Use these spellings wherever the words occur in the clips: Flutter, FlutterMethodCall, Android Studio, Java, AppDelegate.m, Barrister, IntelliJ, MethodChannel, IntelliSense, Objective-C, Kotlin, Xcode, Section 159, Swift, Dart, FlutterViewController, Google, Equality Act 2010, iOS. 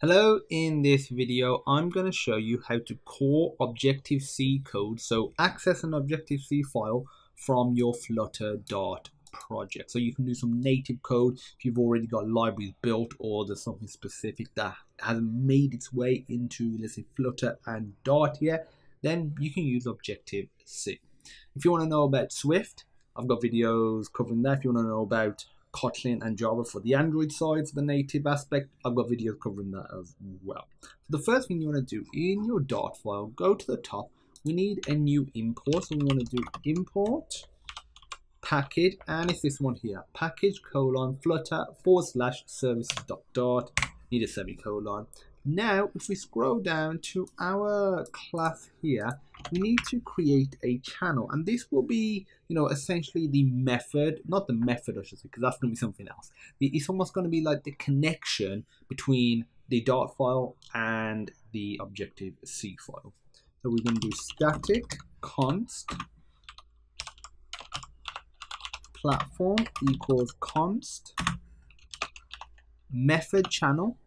Hello, in this video I'm going to show you how to call Objective-C code, so access an Objective-C file from your Flutter Dart project. So you can do some native code if you've already got libraries built or there's something specific that hasn't made its way into, let's say, Flutter and Dart here, then you can use Objective-C. If you want to know about Swift, I've got videos covering that. If you want to know about Kotlin and Java for the Android side, for the native aspect, I've got videos covering that as well. So the first thing you want to do in your Dart file, go to the top, we need a new import. So we want to do import package, and it's this one here, package : flutter / services.dart, need a semicolon. Now, if we scroll down to our class here, we need to create a channel, and this will be, you know, essentially the method, not the method I should say, because that's going to be something else. It's almost going to be like the connection between the Dart file and the Objective-C file. So we're going to do static const platform equals const method channel.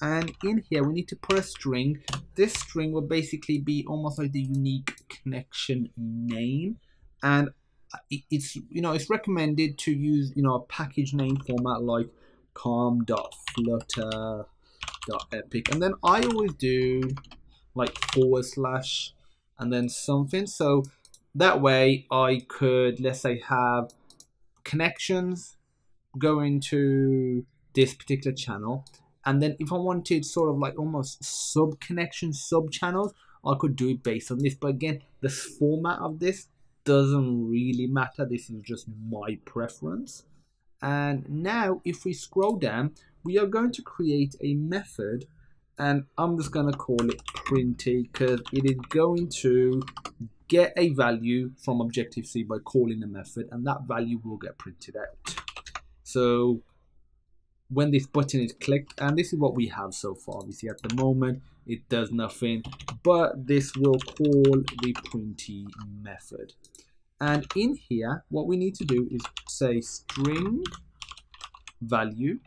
And in here, we need to put a string. This string will basically be almost like the unique connection name. And it's, you know, it's recommended to use, you know, a package name format like com.flutter.epic. And then I always do like / and then something. So that way I could, let's say, have connections going to this particular channel. And then if I wanted sort of like almost sub-connections, sub-channels, I could do it based on this. But again, the format of this doesn't really matter. This is just my preference. And now if we scroll down, we are going to create a method. And I'm just going to call it printy because it is going to get a value from Objective-C by calling a method. And that value will get printed out. So when this button is clicked, and this is what we have so far, obviously at the moment it does nothing, but this will call the printy method. And in here what we need to do is say string value.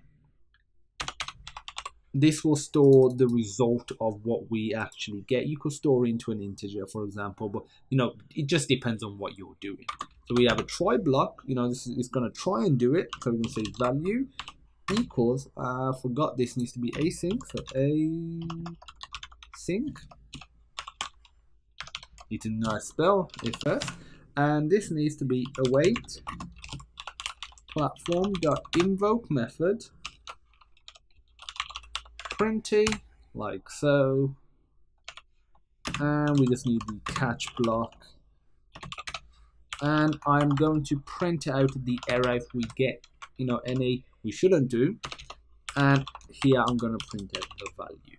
This will store the result of what we actually get. You could store into an integer, for example, but you know, it just depends on what you're doing. So we have a try block, you know, this is going to try and do it. So we're going to say value equals, I forgot this needs to be async, so async, need to know how to spell it first, and this needs to be await platform.invoke method printy, like so, and we just need the catch block, and I'm going to print out the error if we get, you know, any we shouldn't do, and here I'm going to print out the value.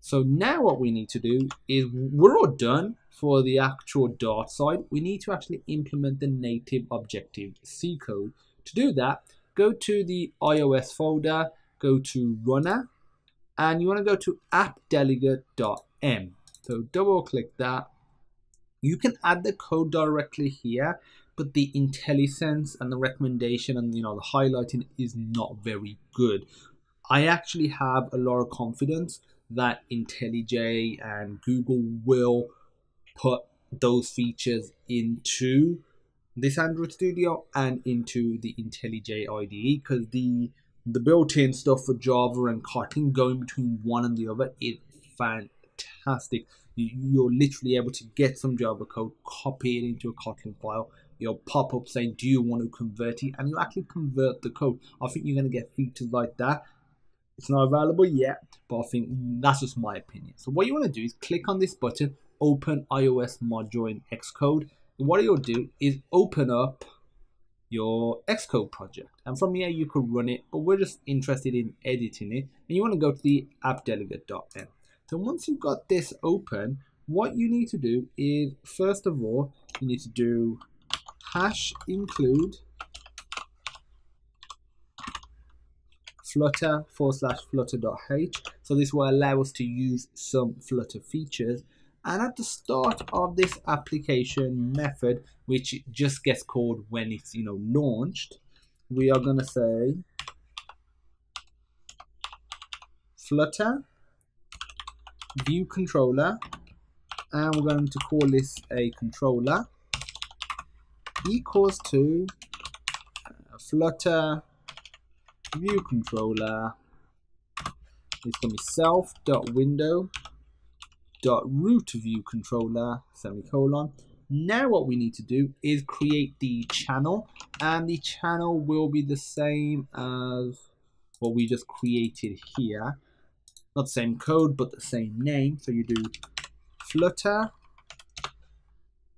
So now what we need to do is, we're all done for the actual Dart side. We need to actually implement the native Objective-C code. To do that, go to the iOS folder, go to runner, and you want to go to AppDelegate.m. So double click that. You can add the code directly here, but the IntelliSense and the recommendation and, you know, the highlighting is not very good. I actually have a lot of confidence that IntelliJ and Google will put those features into this Android Studio and into the IntelliJ IDE, because the built-in stuff for Java and Kotlin going between one and the other is fantastic. You're literally able to get some Java code, copy it into a Kotlin file, you'll pop up saying, do you want to convert it? And you actually convert the code. I think you're going to get features like that. It's not available yet, but I think that's just my opinion. So what you want to do is click on this button, open iOS module in Xcode. And what you'll do is open up your Xcode project. And from here, you could run it, but we're just interested in editing it. And you want to go to the appdelegate.m. So once you've got this open, what you need to do is, first of all, you need to do #include flutter /flutter.h. So this will allow us to use some Flutter features. And at the start of this application method, which just gets called when it's, you know, launched, we are going to say FlutterViewController, and we're going to call this a controller equals to FlutterViewController. It's going to be self.window.rootViewController semicolon. Now what we need to do is create the channel, and the channel will be the same as what we just created here. Not the same code, but the same name. So you do Flutter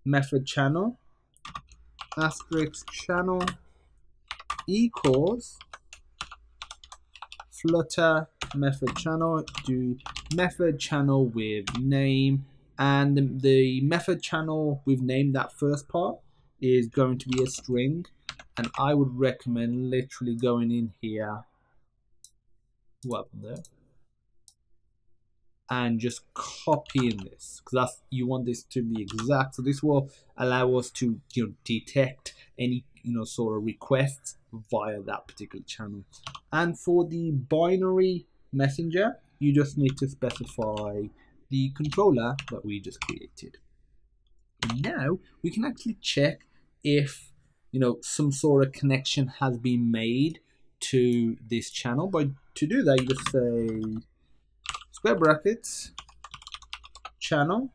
method channel *channel equals Flutter method channel. Do method channel with name, and the method channel with name, that first part is going to be a string, and I would recommend literally going in here, what happened there, and just copying this, because that's, you want this to be exact. So this will allow us to, you know, detect any, you know, sort of requests via that particular channel. And for the binary messenger, you just need to specify the controller that we just created. Now we can actually check if, you know, some sort of connection has been made to this channel. But to do that, you just say square brackets channel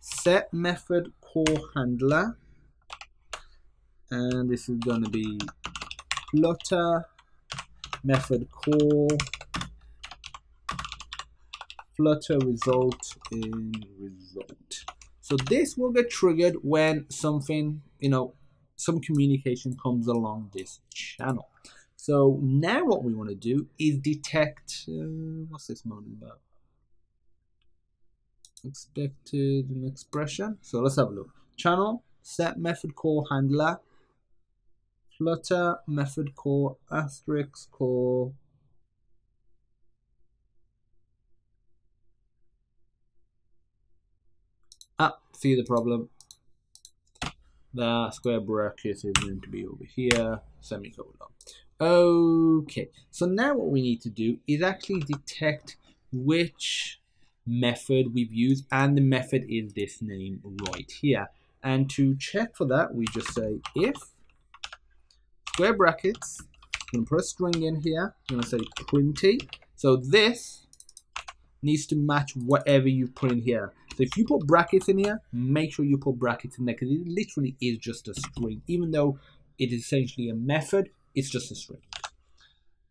set method call handler, and this is going to be Flutter method call Flutter result in result. So this will get triggered when something, you know, some communication comes along this channel. So now what we want to do is detect, what's this moaning about? Expected an expression. So let's have a look. Channel set method call handler Flutter method call *call see the problem. The square bracket is going to be over here, semicolon. Okay, so now what we need to do is actually detect which method we've used, and the method is this name right here. And to check for that, we just say if square brackets, I'm going to put a string in here, I'm going to say printy. So this needs to match whatever you put in here. So if you put brackets in here, make sure you put brackets in there, because it literally is just a string. Even though it is essentially a method, it's just a string.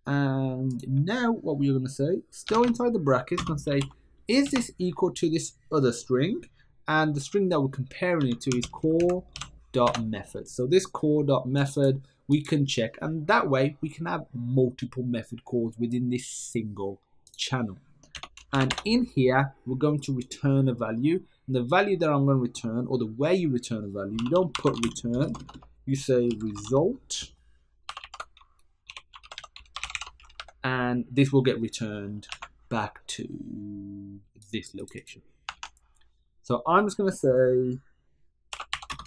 And now what we're going to say, still inside the brackets, going to say, is this equal to this other string? And the string that we're comparing it to is call.method. So this call.method we can check, and that way we can have multiple method calls within this single channel. And in here, we're going to return a value. And the value that I'm going to return, or the way you return a value, you don't put return, you say result. And this will get returned back to this location. So I'm just going to say,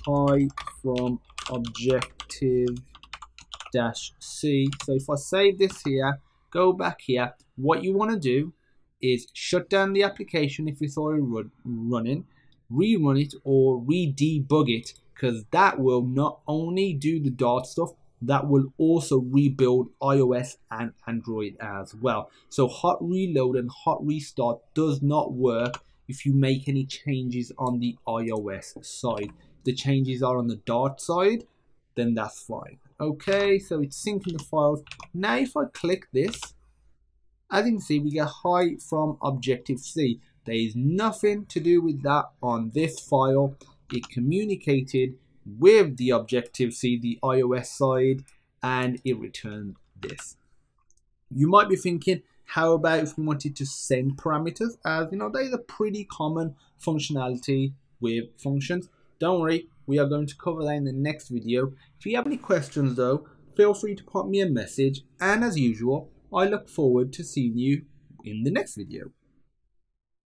hi from Objective-C. So if I save this here, go back here, what you want to do is shut down the application if it's already running, rerun it or re-debug it, because that will not only do the Dart stuff, that will also rebuild iOS and Android as well. So hot reload and hot restart does not work if you make any changes on the iOS side. If the changes are on the Dart side, then that's fine. Okay, so it's syncing the files. Now if I click this, as you can see, we get hi from Objective-C. There is nothing to do with that on this file. It communicated with the Objective-C, the iOS side, and it returned this. You might be thinking, how about if we wanted to send parameters? As you know, that is a pretty common functionality with functions. Don't worry, we are going to cover that in the next video. If you have any questions though, feel free to pop me a message, and as usual, I look forward to seeing you in the next video.